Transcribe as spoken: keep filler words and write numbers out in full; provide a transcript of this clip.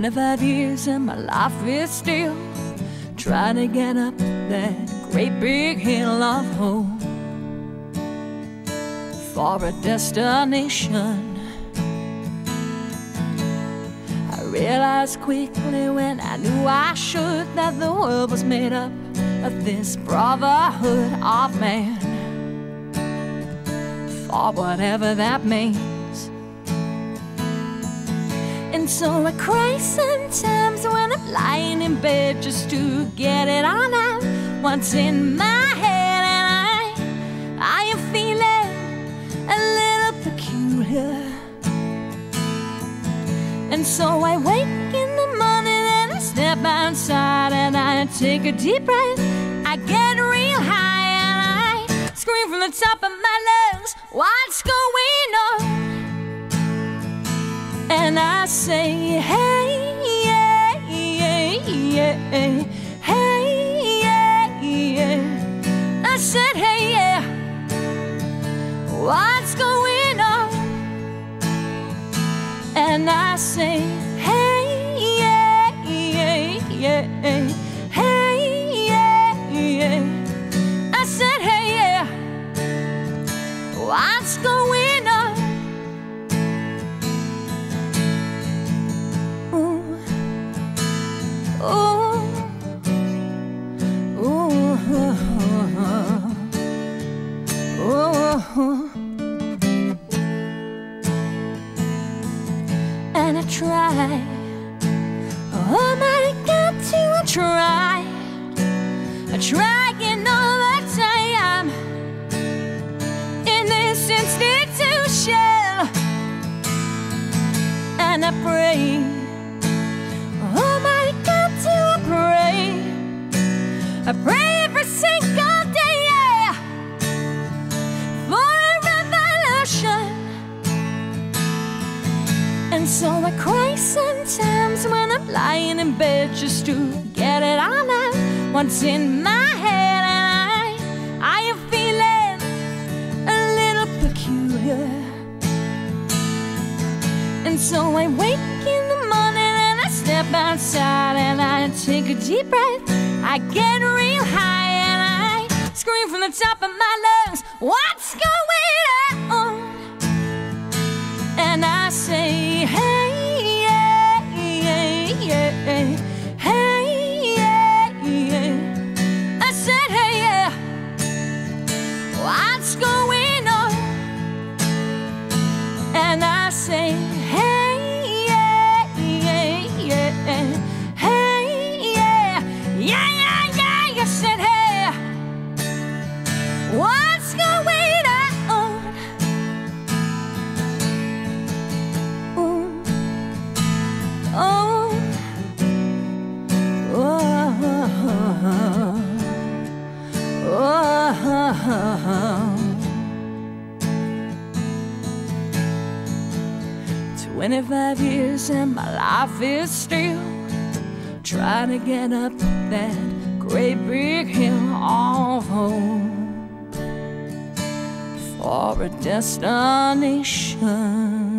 twenty-five years and my life is still trying to get up that great big hill of hope for a destination. I realized quickly when I knew I should that the world was made up of this brotherhood of man, for whatever that means. And so I cry sometimes when I'm lying in bed just to get it all out what's in my head. And I, I am feeling a little peculiar. And so I wake in the morning and I step outside and I take a deep breath. I get real high and I scream from the top of my lungs, "What's going on?" And I say, "Hey, yeah, yeah, yeah, hey, yeah, yeah." I said, "Hey, yeah, what's going on?" And I say, "Hey, yeah, yeah, yeah, hey, yeah, yeah." I said, "Hey, yeah, what's going on?" And I try, oh my God, do I try? I try and all the time in this institution. And I pray, oh my God, do I pray? I pray every single day, yeah, for a revolution. And so I cry sometimes when I'm lying in bed just to get it all out what's in my head. And I, I am feeling a little peculiar. And so I wake in the morning and I step outside and I take a deep breath. I get real high and I scream from the top of my lungs, "What's going on?" And I say, "Hey, yeah, yeah, yeah, hey, yeah, yeah." I said, "Hey, yeah, what's going on?" And I say, "Hey, yeah, yeah, yeah, hey, yeah, yeah, yeah, yeah." I said, "Hey, what's going on?" twenty-five years and my life is still trying to get up that great big hill of hope for a destination.